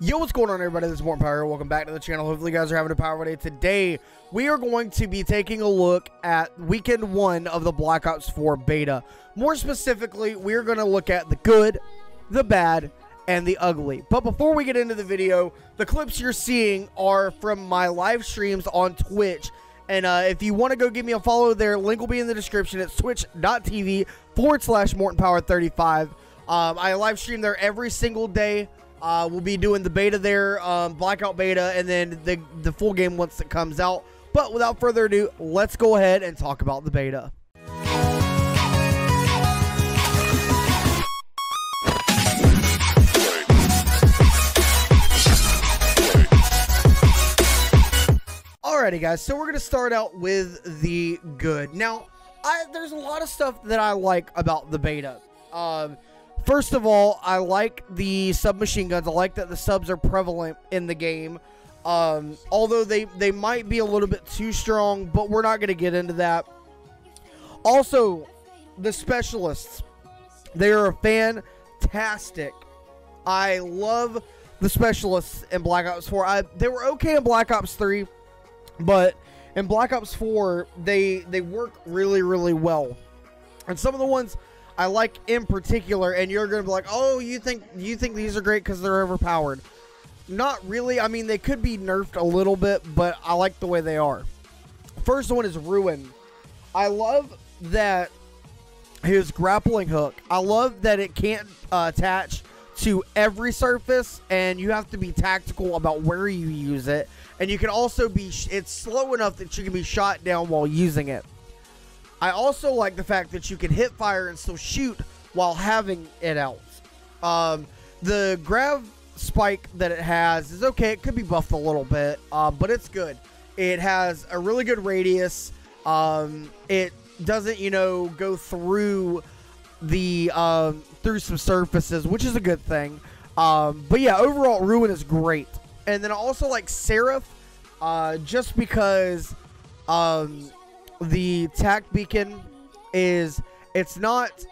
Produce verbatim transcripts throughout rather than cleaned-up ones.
Yo, what's going on, everybody? This is Mortonpower. Welcome back to the channel. Hopefully you guys are having a powerful day. Today we are going to be taking a look at weekend one of the Black Ops four beta. More specifically, we're going to look at the good, the bad, and the ugly. But before we get into the video, the clips you're seeing are from my live streams on Twitch. And uh, if you want to go give me a follow there, link will be in the description. It's Twitch.tv forward slash Mortonpower thirty-five. Um, I live stream there every single day. Uh, we'll be doing the beta there, um, Blackout beta, and then the, the full game once it comes out. But without further ado, let's go ahead and talk about the beta. Alrighty guys, so we're going to start out with the good. Now, I, there's a lot of stuff that I like about the beta. Um... First of all, I like the submachine guns. I like that the subs are prevalent in the game. Um, although they, they might be a little bit too strong, but we're not going to get into that. Also, the specialists. They are fantastic. I love the specialists in Black Ops four. I, they were okay in Black Ops three, but in Black Ops four, they, they work really, really well. And some of the ones I like in particular, and you're gonna be like, oh, you think you think these are great because they're overpowered? Not really. I mean, they could be nerfed a little bit, but I like the way they are. First one is Ruin. I love that his grappling hook. I love that it can't uh, attach to every surface, and you have to be tactical about where you use it. And you can also be, sh it's slow enough that you can be shot down while using it. I also like the fact that you can hit fire and still shoot while having it out. Um, the grav spike that it has is okay. It could be buffed a little bit, uh, but it's good. It has a really good radius. Um, it doesn't, you know, go through the um, through some surfaces, which is a good thing. Um, but yeah, overall, Ruin is great. And then I also like Seraph, uh, just because. Um, The tact beacon is, it's not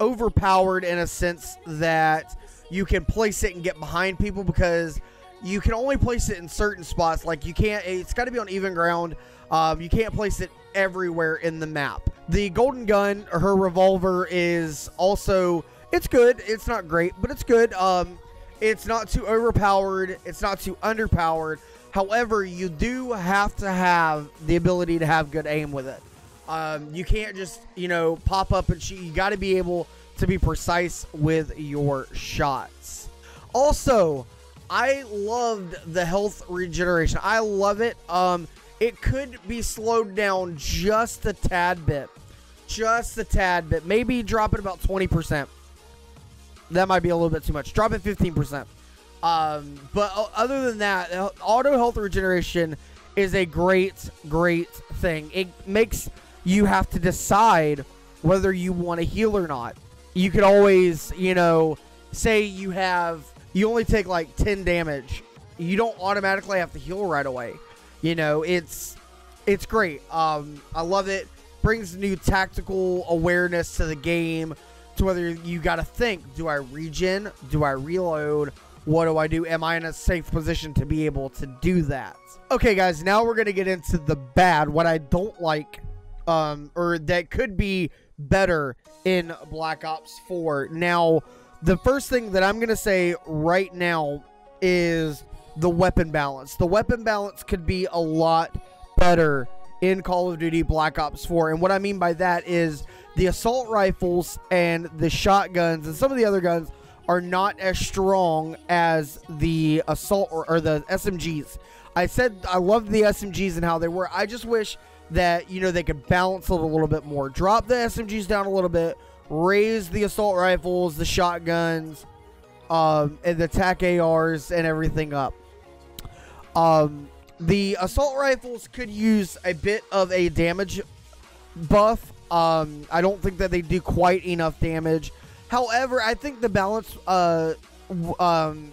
overpowered in a sense that you can place it and get behind people, because you can only place it in certain spots. Like you can't, it's got to be on even ground. Um, you can't place it everywhere in the map. The golden gun, or her revolver, is also, it's good. It's not great, but it's good. Um, it's not too overpowered. It's not too underpowered. However, you do have to have the ability to have good aim with it. Um, you can't just, you know, pop up and shoot. You got to be able to be precise with your shots. Also, I loved the health regeneration. I love it. Um, it could be slowed down just a tad bit. Just a tad bit. Maybe drop it about twenty percent. That might be a little bit too much. Drop it fifteen percent. Um, but other than that, auto health regeneration is a great, great thing. It makes you have to decide whether you want to heal or not. You could always, you know, say you have, you only take like ten damage. You don't automatically have to heal right away. You know, it's, it's great. Um, I love it. Brings new tactical awareness to the game, to whether you got to think, do I regen? Do I reload? What do I do? Am I in a safe position to be able to do that? Okay, guys, now we're going to get into the bad, what I don't like, um, or that could be better in Black Ops four. Now, the first thing that I'm going to say right now is the weapon balance. The weapon balance could be a lot better in Call of Duty Black Ops four. And what I mean by that is the assault rifles and the shotguns and some of the other guns are not as strong as the assault or, or the S M Gs. I said I loved the S M Gs and how they were. I just wish that, you know, they could balance it a little bit more. Drop the S M Gs down a little bit. Raise the assault rifles, the shotguns, um, and the tac A Rs and everything up. Um, the assault rifles could use a bit of a damage buff. Um, I don't think that they do quite enough damage. However, I think the balance, uh, um,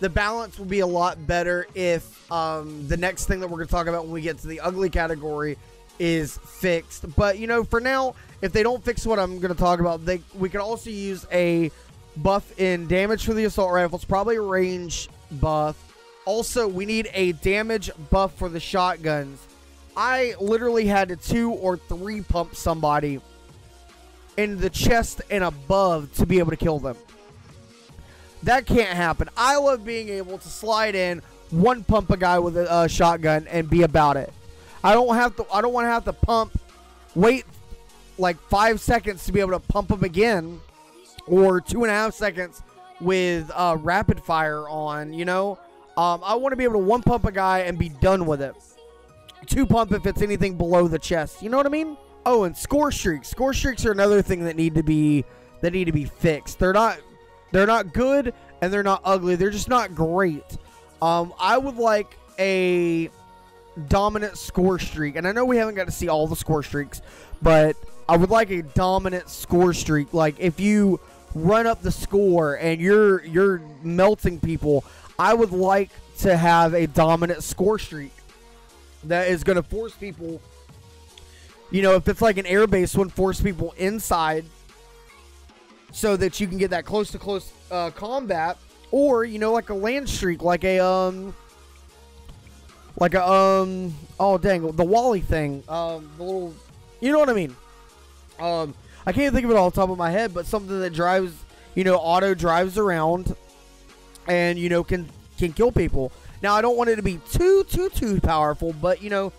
the balance will be a lot better if um, the next thing that we're going to talk about when we get to the ugly category is fixed. But you know, for now, if they don't fix what I'm going to talk about, they we could also use a buff in damage for the assault rifles, probably a range buff. Also, we need a damage buff for the shotguns. I literally had to two or three pump somebody in the chest and above to be able to kill them. That can't happen. I love being able to slide in, one pump a guy with a uh, shotgun and be about it. I don't have to. I don't want to have to pump, wait like five seconds to be able to pump them again, or two and a half seconds with uh, rapid fire on. You know, um, I want to be able to one pump a guy and be done with it. Two pump if it's anything below the chest. You know what I mean? Oh, and score streaks. Score streaks are another thing that need to be that need to be fixed. They're not. They're not good and they're not ugly. They're just not great. Um, I would like a dominant score streak. And I know we haven't got to see all the score streaks, but I would like a dominant score streak. Like, if you run up the score and you're you're melting people, I would like to have a dominant score streak that is going to force people, you know, if it's like an airbase one, force people inside so that you can get that close-to-close uh, combat. Or, you know, like a land streak, like a, um, like a, um, oh, dang, the Wally thing, um, the little, you know what I mean, um, I can't think of it all off the top of my head, but something that drives, you know, auto drives around, and, you know, can, can kill people. Now, I don't want it to be too, too, too powerful, but, you know,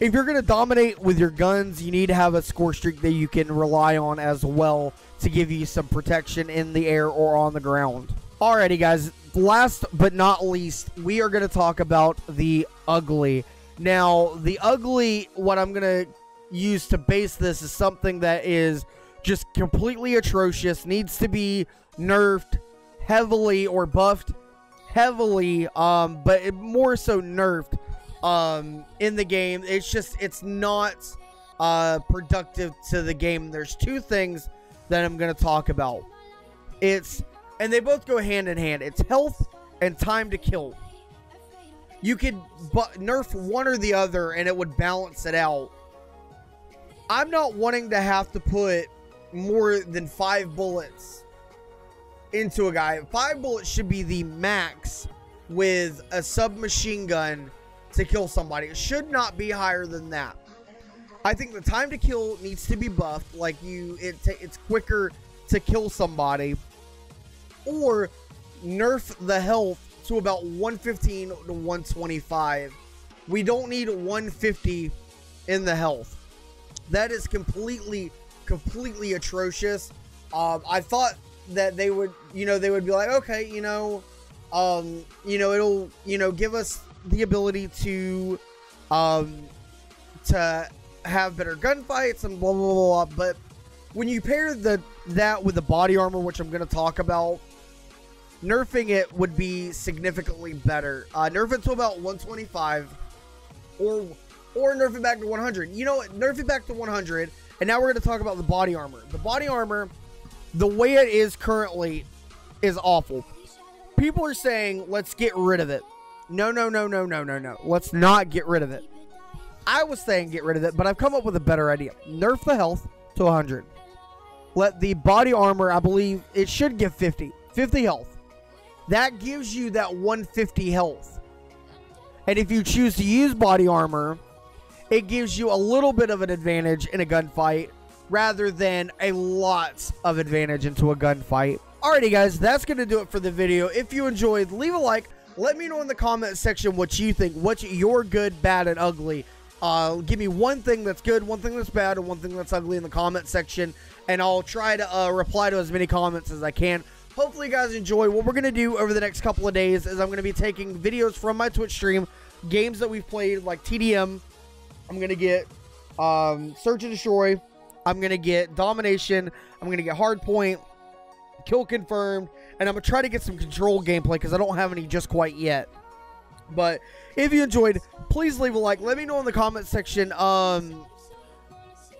if you're going to dominate with your guns, you need to have a score streak that you can rely on as well to give you some protection in the air or on the ground. Alrighty, guys, last but not least, we are going to talk about the ugly. Now, the ugly, what I'm going to use to base this is something that is just completely atrocious, needs to be nerfed heavily or buffed heavily, um, but more so nerfed um, in the game. It's just, it's not uh, productive to the game. There's two things that I'm going to talk about. It's, and they both go hand in hand. It's health and time to kill. You could nerf one or the other and it would balance it out. I'm not wanting to have to put more than five bullets into a guy. Five bullets should be the max with a submachine gun to kill somebody. It should not be higher than that. I think the time to kill needs to be buffed, like you, it t it's quicker to kill somebody, or nerf the health to about one fifteen to one twenty-five. We don't need one fifty in the health. That is completely, completely atrocious. Um, I thought that they would, you know, they would be like, okay, you know, um, you know, it'll, you know, give us the ability to, um, to have better gunfights and blah, blah, blah, blah. But when you pair the that with the body armor, which I'm going to talk about, nerfing it would be significantly better. Uh, nerf it to about one twenty-five, or or nerf it back to one hundred. You know what? Nerf it back to one hundred, and now we're going to talk about the body armor. The body armor, the way it is currently, is awful. People are saying, let's get rid of it. No, no, no, no, no, no, no. Let's not get rid of it. I was saying get rid of it, but I've come up with a better idea. Nerf the health to one hundred. Let the body armor, I believe, it should give fifty. fifty health. That gives you that one fifty health. And if you choose to use body armor, it gives you a little bit of an advantage in a gunfight rather than a lot of advantage into a gunfight. Alrighty, guys, that's going to do it for the video. If you enjoyed, leave a like. Let me know in the comment section what you think. What's your good, bad, and ugly? Uh, give me one thing that's good, one thing that's bad, and one thing that's ugly in the comment section, and I'll try to uh, reply to as many comments as I can. Hopefully you guys enjoy. What we're going to do over the next couple of days is I'm going to be taking videos from my Twitch stream, games that we've played, like T D M. I'm going to get um, Search and Destroy. I'm going to get Domination. I'm going to get Hardpoint, Kill Confirmed, and I'm going to try to get some Control gameplay because I don't have any just quite yet. But if you enjoyed, please leave a like. Let me know in the comment section um,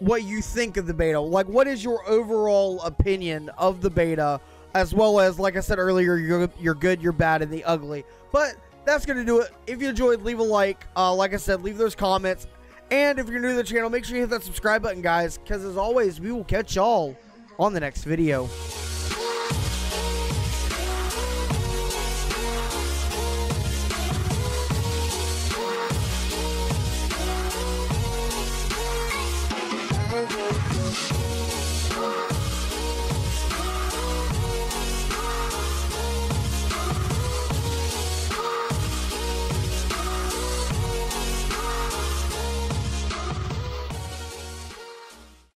what you think of the beta. Like, what is your overall opinion of the beta? As well as, like I said earlier, you're, you're good, you're bad, and the ugly. But that's going to do it. If you enjoyed, leave a like. Uh, like I said, leave those comments. And if you're new to the channel, make sure you hit that subscribe button, guys. Because as always, we will catch y'all on the next video.